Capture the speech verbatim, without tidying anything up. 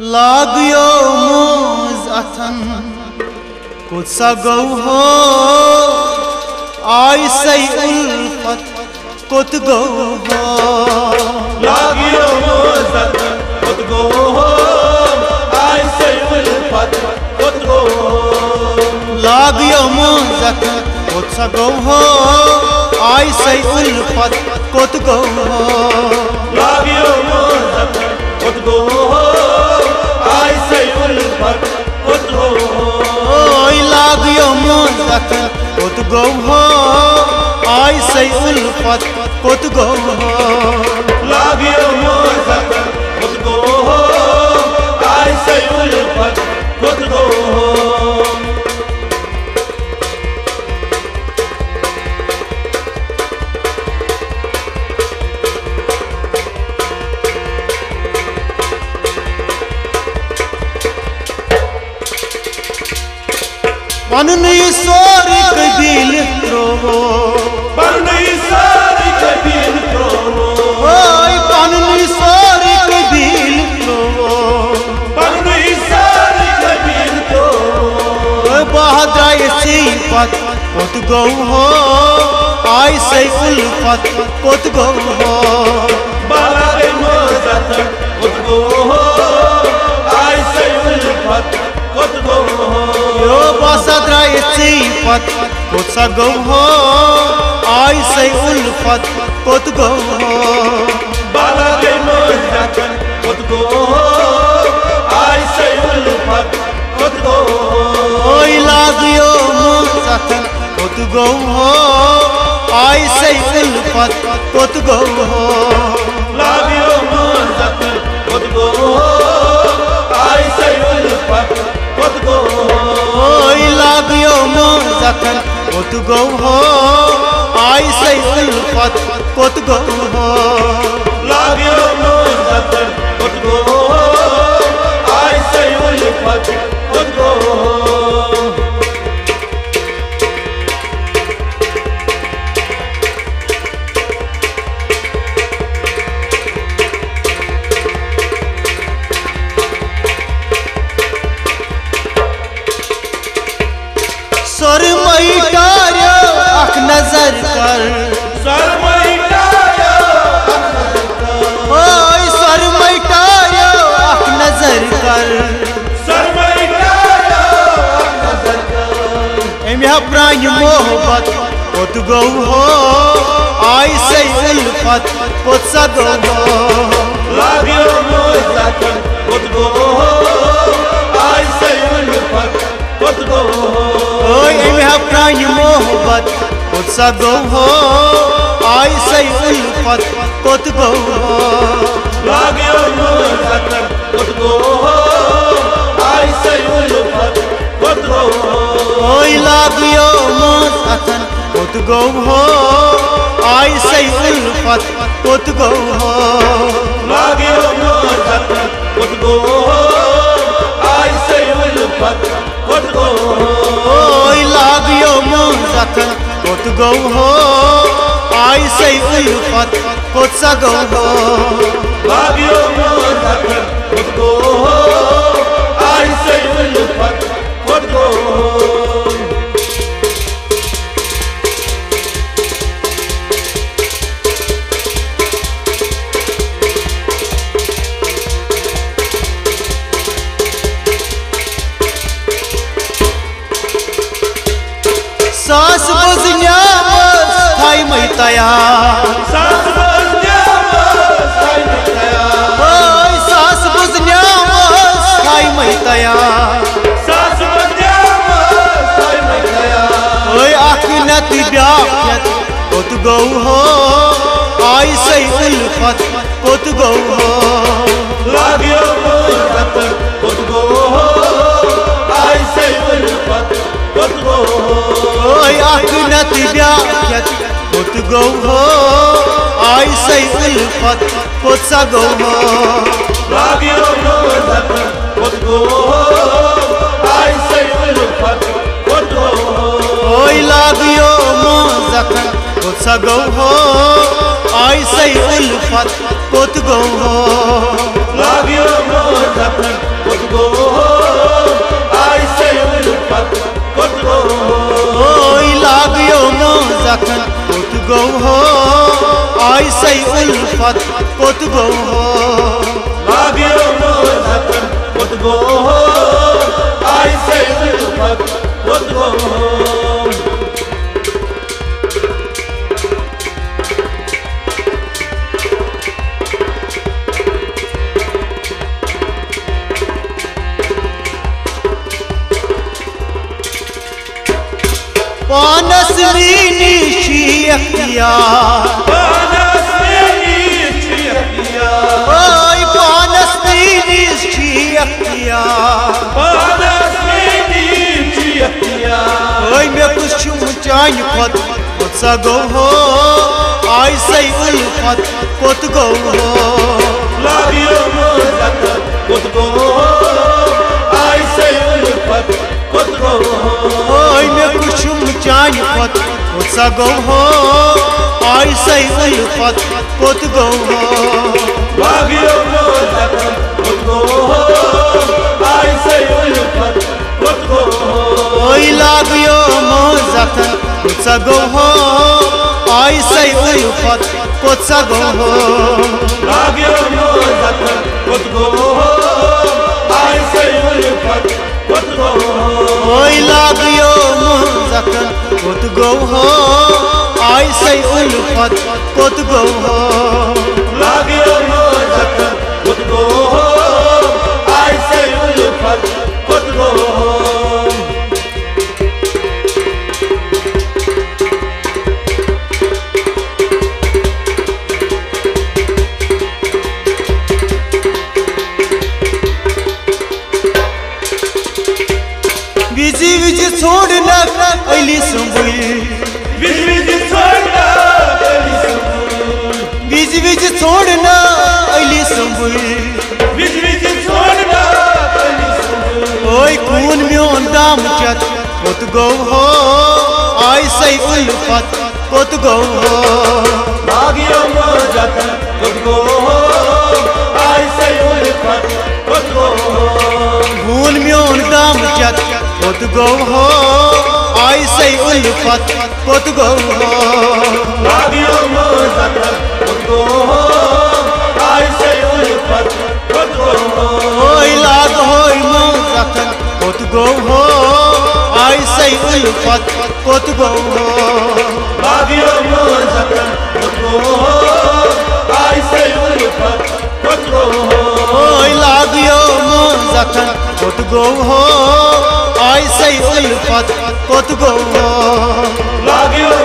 لاگیو مینز آتن کوڅه ګوهو آیسای الفت کوت ګوهو لاگیو مینز آتن کوت ګوهو آیسای الفت کوت ګوهو لاگیو مینز آتن کوڅه ګوهو آیسای الفت کوت ګوهو لاگیو مینز آتن کوت ګوهو لاگیو مینز آتھن کوت گوہو آئسے الفت کوت گوہو لاگیو مینز آتھن کوت گوہو آئسے الفت کوت گوہو بننی ساری قبیل پروو بننی ساری قبیل پروو بننی ساری قبیل پروو بننی ساری قبیل پروو بہادرائے صفت کوت گوہو آئسے الفت کوت گوہو بہادرائے صفت کوت گوہو آئسے الفت کوت گوہو باسادرائے صفت کوڅه ګوهو آئسے الفت کوت ګوهو لاگیو مینز آتھن کوت ګوهو آئسے الفت کوت ګوهو لاگیو مینز آتھن کوت ګوهو آئسے الفت کوت ګوهو لاگیو مینز آتھن کوت ګوهو آئسے الفت کوت ګوهو لاگیو مینز آتھن کوت گوہو آئسے الفت کوت گوہو لاگیو مینز آتھن کوت گوہو آئسے الفت کوت گوہو سرمئی ٹاریا اک نظر کر سرمئی ٹاریا اک نظر کر اوئے سرمئی ٹاریا اک نظر کر سرمئی ٹاریا اک نظر کر ایم یہ پرانی محبت کوت گوہو آئسے الفت کوڅه ګوهو لاگیو مینز آتھن کوت گوہو آئسے الفت کوت گوہو پرانی محبت کوڅه ګوهو آئسے الفت کوت ګوهو لاگیو مینز آتھن کوت ګوهو آئسے الفت کوت ګوهو لاگیو مینز آتھن کوت ګوهو آئسے الفت کوت ګوهو لاگیو مینز آتھن کوت ګوهو آئسے الفت کوت ګوهو لاگیو مینز آتھن کوت گوہو آئسے الفت کوڅه ګوهو لاگیو مینز آتھن کوت گوہو آئسے الفت کوت گوہو ساس بز نعمت تھائی مئی تیا ساس بز نعمت تھائی مئی تیا ساس بز نعمت تھائی مئی تیا ساس بز نعمت تھائی مئی تیا اوئے اخنت بیاخت کوت گوہو آئسے الفت کوت گوہو لاگیو مینز آتھن کوت گوہو آئسے الفت کوت گوہو اخنت بیاخت کوت گوہو آئسے الفت کوڅه ګوهو لاگیو مینز آتھن کوت گوہو آئسے الفت کوت گوہو لاگیو مینز آتھن کوڅه ګوهو آئسے الفت کوت گوہو لاگیو مینز آتھن قصي ألفت قطبه لاغيو مينز آتن قطبه قصي ألفت قطبه. بانس مینی چی اختیار بانس مینی چی اختیار اوی بانس مینی چی اختیار بانس مینی چی اختیار اوی میں کچھ مچان خود خود سا گو ہو آئی سی الفت خود گو ہو لاگیو مینز آتن خود گو ہو آئی سی الفت خود گو ہو اوی میں کچھ جاني قط قطسا قوها آي سيئي قط قط قوها لاغيو مينز آتن قط قوها آي سيئي قط قط قوها آي لاغيو مينز آتن قطسا قوها آي سيئي قط قطسا قوها لاغيو مينز آتن قط قوها آي سيئي قط قط قوها آي لاغيو مينز آتن قط گوہو آئی سی الفت قط گوہو لاگیو مینز آتن قط گوہو آئی سی الفت قط گوہو. بزی بزی چھوڑنا علی سنبول بزی بزی چھوڑنا علی سنبول بزی بزی چھوڑنا علی سنبول بزی بزی چھوڑنا علی سنبول اوئی کون میون دام چت قط گو ہو آئی سی الفت قط گو ہو لاگیو مینز آتن قط گو ہو آئی سی الفت قط گو ہو کون میون دام چت قط گو ہو آئی سی الفت قط گو ہو لاگیو مینز آتن قط گو ہو آئی سی الفت قط گو ہو لاگیو مینز آتن قط گو ہو آئی سی الفت قط گو ہو لاگیو مینز آتن قط گو ہو آئی سی الفت قط گو ہو لاگیو مینز آتن قط گو ہو آئی سی الفت قط گو ہو لاگیو